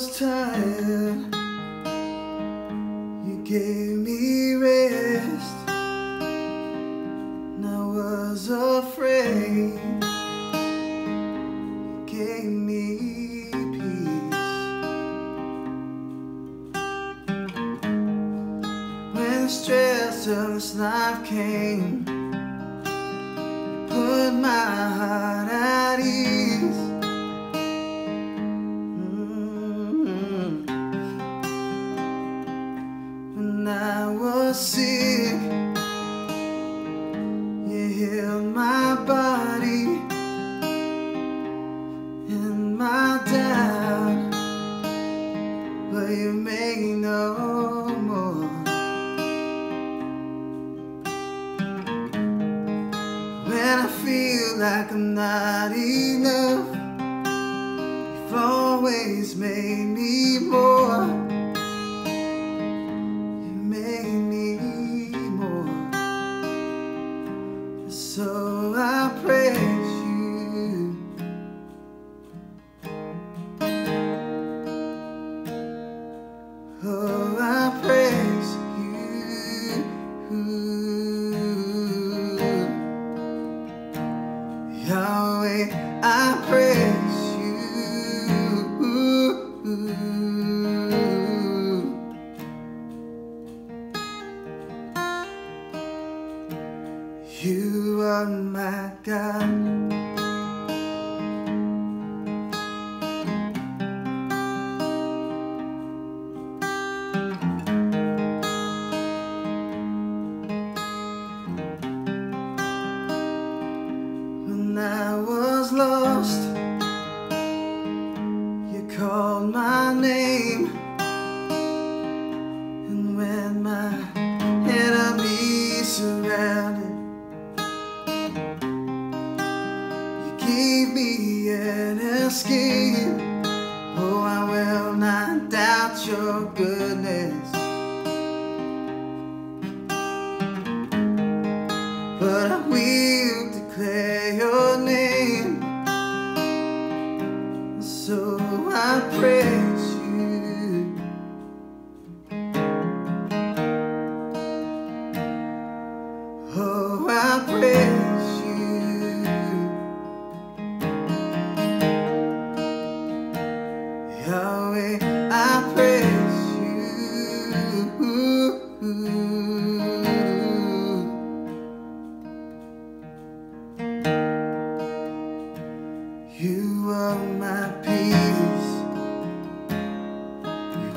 first time you gave me rest, and I was afraid. You gave me peace. When stress of this life came, you put my heart at ease. I was sick, you healed my body, and my doubt, but you make no more. When I feel like I'm not enough, you've always made me more. So I praise you. Oh, I praise you, Yahweh. I praise you. You are my God. When I was lost, you called my name, and when my enemies surrounded, give me an escape. Oh, I will not doubt your goodness, but I will declare your name. So I praise you. Oh, I praise you. Yahweh, I praise you. You are my peace. You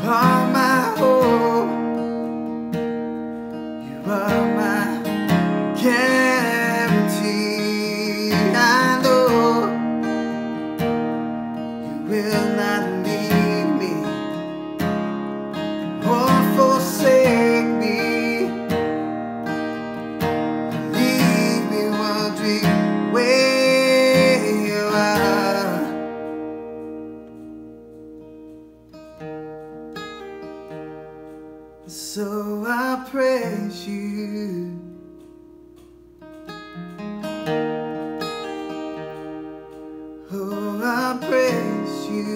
are my hope. You are my guarantee. I know you will not leave me or forsake me. Leave me wondering where you are. So I praise you. Oh, I praise you,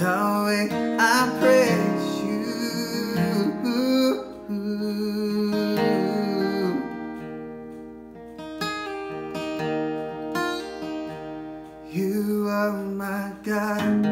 Yahweh. I praise you. You are my God.